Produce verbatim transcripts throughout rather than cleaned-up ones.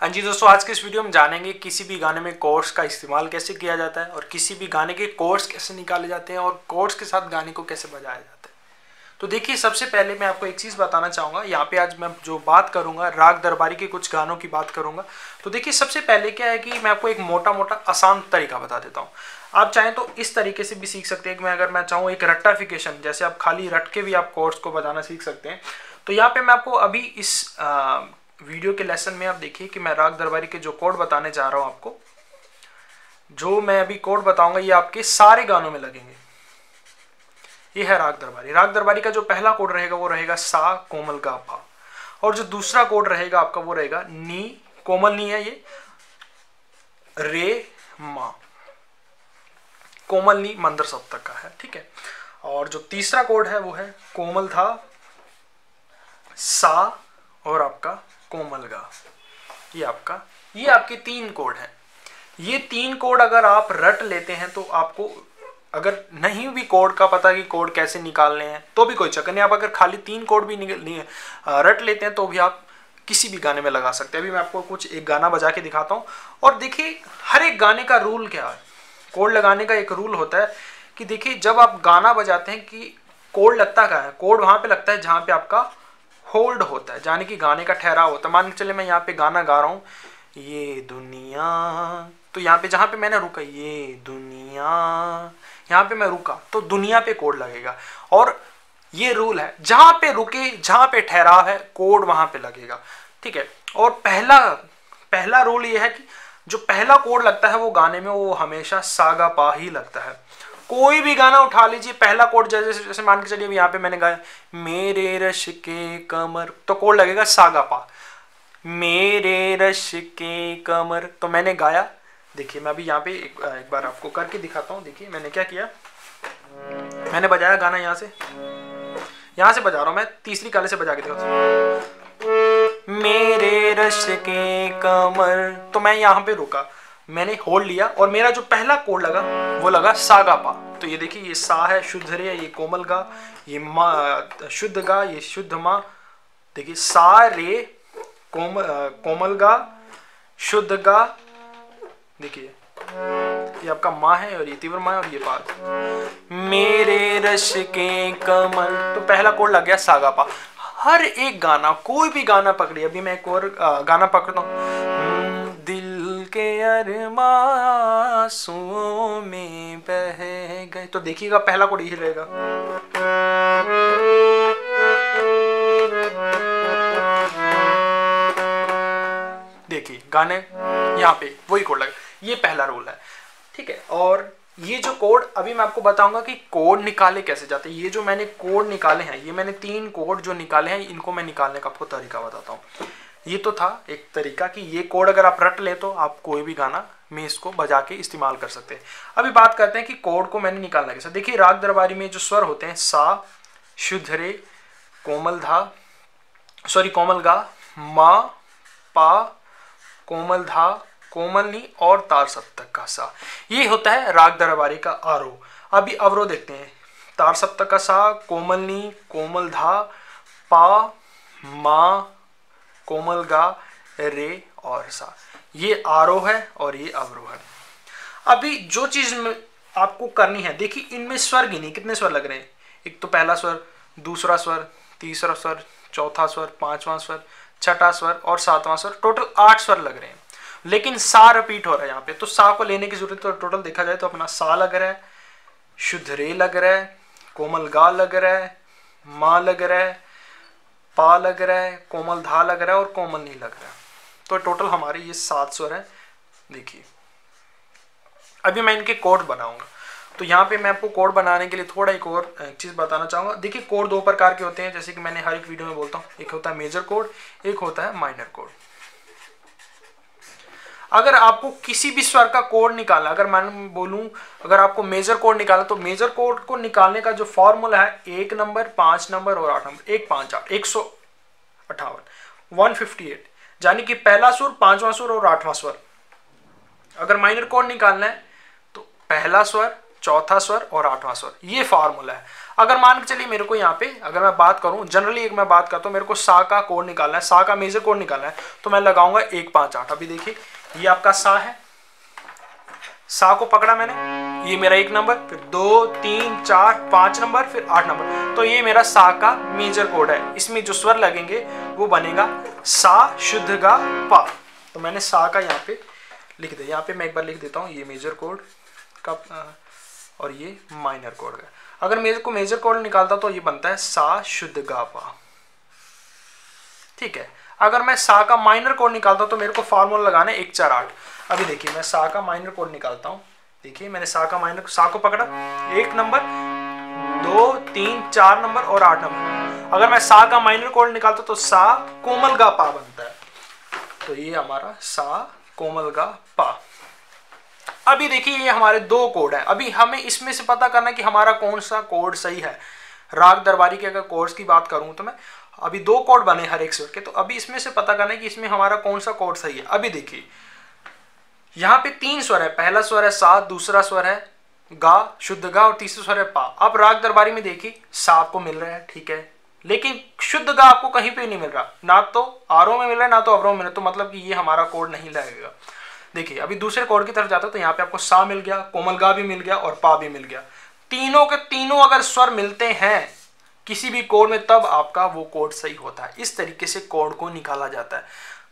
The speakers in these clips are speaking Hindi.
हाँ जी दोस्तों, आज के इस वीडियो में जानेंगे किसी भी गाने में कोर्स का इस्तेमाल कैसे किया जाता है और किसी भी गाने के कोर्स कैसे निकाले जाते हैं और कोर्स के साथ गाने को कैसे बजाया जाता है। तो देखिए, सबसे पहले मैं आपको एक चीज़ बताना चाहूँगा। यहाँ पे आज मैं जो बात करूँगा राग दरबारी के कुछ गानों की बात करूँगा। तो देखिए, सबसे पहले क्या है कि मैं आपको एक मोटा मोटा आसान तरीका बता देता हूँ। आप चाहें तो इस तरीके से भी सीख सकते हैं कि मैं अगर मैं चाहूँ एक रट्टाफिकेशन, जैसे आप खाली रट के भी आप कोर्स को बजाना सीख सकते हैं। तो यहाँ पर मैं आपको अभी इस वीडियो के लेसन में आप देखिए कि मैं राग दरबारी के जो कोड बताने जा रहा हूं, आपको जो मैं अभी कोड बताऊंगा ये आपके सारे गानों में लगेंगे। ये है राग दरबारी। राग दरबारी का जो पहला कोड रहेगा वो रहेगा सा कोमल गा पा, और जो दूसरा कोड रहेगा आपका वो रहेगा नी, कोमल नी है ये, रे मा, कोमल नी मंदर सप्तक का है, ठीक है। और जो तीसरा कोड है वो है कोमल धा सा और आपका कोमल गा, ये आपका ये आपके तीन कोड हैं। ये तीन कोड अगर आप रट लेते हैं तो आपको अगर नहीं भी कोड का पता कि कोड कैसे निकालने हैं तो भी कोई चक्कर नहीं। आप अगर खाली तीन कोड भी रट लेते हैं तो भी आप किसी भी गाने में लगा सकते हैं। अभी मैं आपको कुछ एक गाना बजा के दिखाता हूँ। और देखिए, हर एक गाने का रूल क्या है, कोड लगाने का एक रूल होता है कि देखिए जब आप गाना बजाते हैं कि कोड लगता क्या है, कोड वहाँ पर लगता है जहाँ पर आपका होल्ड होता है, यानी कि गाने का ठहराव होता है। मान के चले मैं यहाँ पे गाना गा रहा हूँ, ये दुनिया, तो यहाँ पे जहाँ पे मैंने रुका ये दुनिया, यहाँ पे मैं रुका तो दुनिया पे कोड लगेगा। और ये रूल है, जहाँ पे रुके जहाँ पे ठहराव है कोड वहाँ पे लगेगा, ठीक है। और पहला पहला रूल ये है कि जो पहला कोड लगता है वो गाने में वो हमेशा सागा पा ही लगता है। कोई भी गाना उठा लीजिए, पहला कोड जैसे जैसे मान के चलिए यहाँ पे मैंने गाया मेरे रश के कमर, तो कोड लगेगा सागा पा, मेरे रश के कमर। तो मैंने गाया, देखिए मैं अभी यहाँ पे एक, एक बार आपको करके दिखाता हूँ। देखिए मैंने क्या किया, मैंने बजाया गाना यहाँ से, यहाँ से बजा रहा हूँ मैं, तीसरी काले से बजा के दिखाता हूँ, मेरे रश के कमर। तो मैं यहाँ पे रुका, मैंने होल्ड लिया और मेरा जो पहला कोड लगा वो लगा सागा पा। तो ये देखिए, ये सा है, शुद्ध रे है, ये कोमल गा, ये मा शुद्ध गा, ये शुद्ध माँ। देखिए सा रे कोम कोमल गा शुद्ध गा, देखिए ये आपका माँ है और ये तीव्र माँ है और ये पाद, मेरे रश के कमल। तो पहला कोड लग गया सागा पा। हर एक गाना, कोई भी गाना पकड़िए। अभी मैं एक और गाना पकड़ता हूँ, अरमासों में बह गए, तो देखिएगा पहला कोड यही रहेगा। देखिए गाने यहाँ पे वही कोड लगे, ये पहला रूल है, ठीक है। और ये जो कोड अभी मैं आपको बताऊंगा कि कोड निकाले कैसे जाते हैं। ये जो मैंने कोड निकाले हैं, ये मैंने तीन कोड जो निकाले हैं, इनको मैं निकालने का आपको तरीका बताता हूँ। ये तो था एक तरीका कि ये कोड अगर आप रट ले तो आप कोई भी गाना में इसको बजा के इस्तेमाल कर सकते हैं। अभी बात करते हैं कि कोड को मैंने निकालना कैसे। देखिए राग दरबारी में जो स्वर होते हैं सा, शुद्ध रे, कोमल धा, सॉरी कोमल गा, मा, पा, कोमल धा, कोमल नी और तार सप्तक का सा, ये होता है राग दरबारी का आरोह। अभी अवरोह देखते हैं, तार सप्तक का सा, कोमल नी, कोमल धा, पा, माँ, कोमल गा, रे और सा, ये आरोह है और ये अवरोह है। अभी जो चीज आपको करनी है, देखिए इनमें स्वर गिनी, कितने स्वर लग रहे हैं। एक तो पहला स्वर, दूसरा स्वर, तीसरा स्वर, चौथा स्वर, पांचवा स्वर, छठा स्वर और सातवां स्वर, टोटल आठ स्वर लग रहे हैं। लेकिन सा रिपीट हो रहा है यहाँ पे, तो सा को लेने की जरूरत है। टोटल देखा जाए तो अपना सा लग रहा है, शुद्ध रे लग रहा है, कोमल गा लग रहा है, माँ लग रहा है, पा लग रहा है, कोमल धा लग रहा है और कोमल नी लग रहा है। तो टोटल हमारे ये सात स्वर है। देखिए अभी मैं इनके कोड बनाऊंगा, तो यहाँ पे मैं आपको कोड बनाने के लिए थोड़ा एक और चीज़ बताना चाहूँगा। देखिए कोड दो प्रकार के होते हैं, जैसे कि मैंने हर एक वीडियो में बोलता हूँ, एक होता है मेजर कोड, एक होता है माइनर कोड। अगर आपको किसी भी स्वर का कोड निकालना, अगर मैं बोलूँ अगर आपको मेजर कोड निकालना, तो मेजर कोड को निकालने का जो फॉर्मूला है एक नंबर, पाँच नंबर और आठ नंबर, एक पाँच आठ, एक सौ अट्ठावन, वन फिफ्टी एट, यानी कि पहला सुर, पांचवा सुर और आठवां स्वर। अगर माइनर कोड निकालना है तो पहला स्वर, चौथा स्वर और आठवां स्वर, ये फार्मूला है। अगर मान के चलिए मेरे को यहाँ पे, अगर मैं बात करूँ जनरली, एक मैं बात करता हूँ, मेरे को सा का कोड निकालना है, सा का मेजर कोड निकालना है, तो मैं लगाऊंगा एक पाँच आठ। अभी देखिए ये आपका सा है, सा को पकड़ा मैंने, ये मेरा एक नंबर, फिर दो तीन चार पांच नंबर, फिर आठ नंबर। तो ये मेरा सा का मेजर कोड है। इसमें जो स्वर लगेंगे वो बनेगा सा शुद्ध गा पा। तो मैंने सा का यहाँ पे लिख दिया, यहाँ पे मैं एक बार लिख देता हूँ, ये मेजर कोड का और ये माइनर कोड का। अगर मेरे को मेजर कोड निकालता तो ये बनता है सा शुद्ध गा पा, ठीक है। अगर मैं सा का माइनर कोड निकालता हूँ तो मेरे को फार्मूला लगाना है एक चार आठ। अभी देखिए मैं सा का माइनर कोड निकालता हूँ। देखिए मैंने सा का माइनर, सा को पकड़ा, एक नंबर, दो तीन चार नंबर और आठ नंबर। अगर मैं सा का माइनर कोड निकालता तो सा कोमल गा पा बनता है। तो ये हमारा सा कोमल गा पा। अभी देखिए ये हमारे दो कोड हैं। अभी हमें इसमें से पता करना कि हमारा कौन सा कोड सही है। राग दरबारी के अगर कोड्स की बात करूं तो मैं अभी दो कोड बने हर एक स्वर के, तो अभी इसमें से पता करना है कि इसमें हमारा कौन सा कोड सही है। अभी देखिए यहाँ पे तीन स्वर है, पहला स्वर है सा, दूसरा स्वर है गा शुद्ध गा और तीसरा स्वर है पा। अब राग दरबारी में देखिए सा आपको मिल रहा है, ठीक है, लेकिन शुद्ध गा आपको कहीं पे नहीं मिल रहा, ना तो आरो में मिल रहा है ना तो अवरो में मिल रहा है, तो मतलब कि ये हमारा कोड नहीं लगेगा। देखिए अभी दूसरे कोड की तरफ जाता तो यहाँ पे आपको सा मिल गया, कोमल गा भी मिल गया और पा भी मिल गया। तीनों के तीनों अगर स्वर मिलते हैं किसी भी कोड में तब आपका वो कोड सही होता है। इस तरीके से कोड को निकाला जाता है।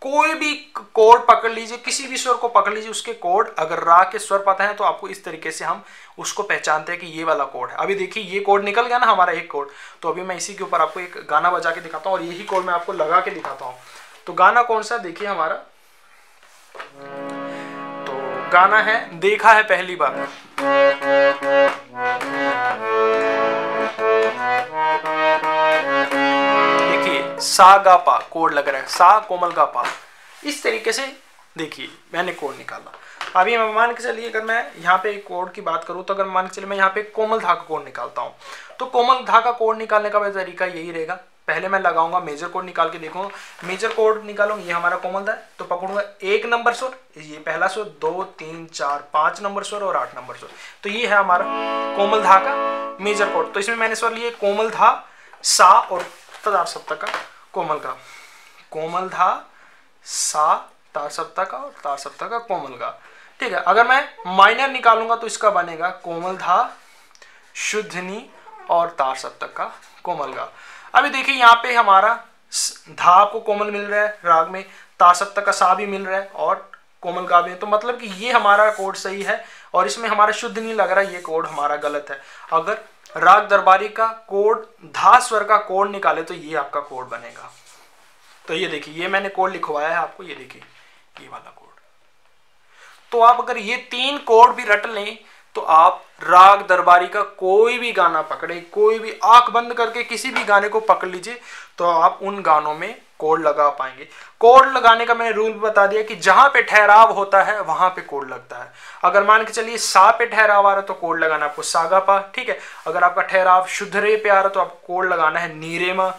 कोई भी कोड पकड़ लीजिए, किसी भी स्वर को पकड़ लीजिए, उसके कोड अगर राग के स्वर पता है तो आपको इस तरीके से हम उसको पहचानते हैं कि ये वाला कोड है। अभी देखिए ये कोड निकल गया ना हमारा एक कोड, तो अभी मैं इसी के ऊपर आपको एक गाना बजा के दिखाता हूँ और यही कोड मैं आपको लगा के दिखाता हूँ। तो गाना कौन सा, देखिए हमारा तो गाना है देखा है पहली बार, सा गा पा कोड लग रहा है, सा कोमल गा पा। इस तरीके से देखिए मैंने कोड निकाला। अभी मैं मान के चलिए अगर मैं यहाँ पे कोड की बात करूँ तो अगर मान के चलिए मैं यहाँ पे कोमल धा का कोड निकालता हूँ, तो कोमल धा का कोड निकालने का तरीका यही रहेगा, पहले मैं लगाऊंगा मेजर कोड, निकाल के देखूंगा मेजर कोड निकालूंगा, ये हमारा कोमल धा है, तो पकड़ूंगा एक नंबर स्वर, ये पहला स्वर, दो तीन चार पाँच नंबर स्वर और आठ नंबर स्वर। तो ये है हमारा कोमल धा का मेजर कोड। तो इसमें मैंने स्वर लिए कोमल धा, सा और तार सप्तक का कोमल गा, कोमल धा सा तार सप्तक का और तार सप्तक का कोमल गा, ठीक है। अगर मैं माइनर निकालूंगा तो इसका बनेगा कोमल धा शुद्ध नी और तार सप्तक का कोमल गा। अभी देखिए यहाँ पे हमारा धा आपको कोमल मिल रहा है राग में, तार सप्तक का सा भी मिल रहा है और कोमल गा भी, तो मतलब कि ये हमारा कोड सही है और इसमें हमारा शुद्ध नी लग रहा है, ये कोड हमारा गलत है। अगर राग दरबारी का कोड धा स्वर का कोड निकाले तो ये आपका कोड बनेगा। तो ये देखिए ये मैंने कोड लिखवाया है आपको, ये देखिए ये वाला कोड। तो आप अगर ये तीन कोड भी रट लें तो आप राग दरबारी का कोई भी गाना पकड़े, कोई भी आंख बंद करके किसी भी गाने को पकड़ लीजिए तो आप उन गानों में कोड लगा पाएंगे। कोड लगाने का मैंने रूल बता दिया कि जहां पे ठहराव होता है वहां पे कोड लगता है। अगर मान के चलिए सा पे ठहराव आ रहा है तो कोड लगाना आपको सागा पा, ठीक है। अगर आपका ठहराव शुद्ध रे पे आ रहा है तो आपको कोड लगाना है नीरे मा,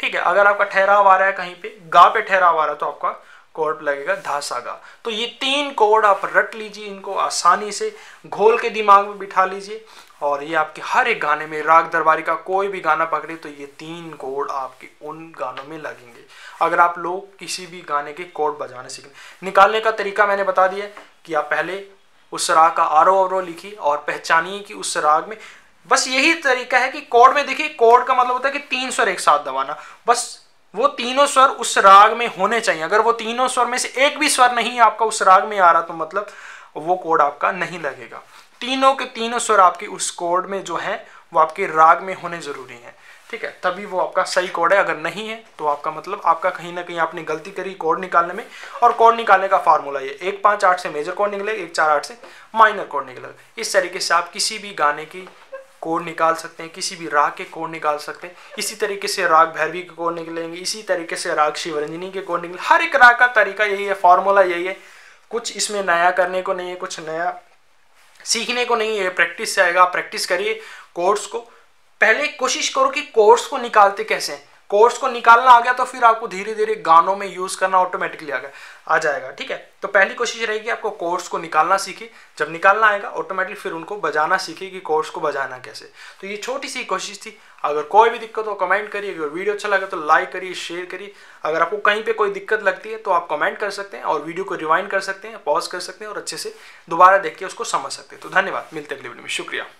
ठीक है। अगर आपका ठहराव आ रहा है कहीं पे गा पे ठहराव आ रहा है तो आपका कोड लगेगा धा सागा। तो ये तीन कोड आप रट लीजिए, इनको आसानी से घोल के दिमाग में बिठा लीजिए और ये आपके हर एक गाने में राग दरबारी का कोई भी गाना पकड़े तो ये तीन कोड आपके उन गानों में लगेंगे। अगर आप लोग किसी भी गाने के कोड बजाने सीखें, निकालने का तरीका मैंने बता दिया कि आप पहले उस राग का आरो अवरो लिखिए और पहचानिए कि उस राग में, बस यही तरीका है कि कोड में देखिए, कोड का मतलब होता है कि तीन स्वर एक साथ दबाना, बस वो तीनों स्वर उस राग में होने चाहिए। अगर वो तीनों स्वर में से एक भी स्वर नहीं आपका उस राग में आ रहा तो मतलब वो कोड आपका नहीं लगेगा। तीनों के तीनों स्वर आपके उस कोड में जो है वो आपके राग में होने जरूरी हैं, ठीक है, तभी वो आपका सही कोड है। अगर नहीं है तो आपका मतलब आपका कहीं ना कहीं आपने गलती करी कोड निकालने में। और कोड निकालने का फार्मूला ये एक पाँच आठ से मेजर कोड निकलेगा, एक चार आठ से माइनर कोड निकलेगा। इस तरीके से आप किसी भी गाने की कोड निकाल सकते हैं, किसी भी राग के कोड निकाल सकते हैं। इसी तरीके से राग भैरवी के कोड निकलेंगे, इसी तरीके से राग शिवरंजनी के कोड निकलेंगे। हर एक राग का तरीका यही है, फार्मूला यही है, कुछ इसमें नया करने को नहीं है, कुछ नया सीखने को नहीं है, प्रैक्टिस से आएगा। प्रैक्टिस करिए कोर्स को, पहले कोशिश करो कि कोर्स को निकालते कैसे हैं, कोर्स को निकालना आ गया तो फिर आपको धीरे धीरे गानों में यूज करना ऑटोमेटिकली आ गया आ जाएगा। ठीक है, तो पहली कोशिश रहेगी आपको कोर्स को निकालना सीखिए, जब निकालना आएगा ऑटोमेटिकली फिर उनको बजाना सीखिए कि कोर्स को बजाना कैसे। तो ये छोटी सी कोशिश थी, अगर कोई भी दिक्कत हो कमेंट करिए, अगर वीडियो अच्छा लगा तो लाइक करिए, शेयर करिए, अगर आपको कहीं पर कोई दिक्कत लगती है तो आप कमेंट कर सकते हैं और वीडियो को रिवाइंड कर सकते हैं, पॉज कर सकते हैं और अच्छे से दोबारा देख के उसको समझ सकते हैं। तो धन्यवाद, मिलते अगले वीडियो में, शुक्रिया।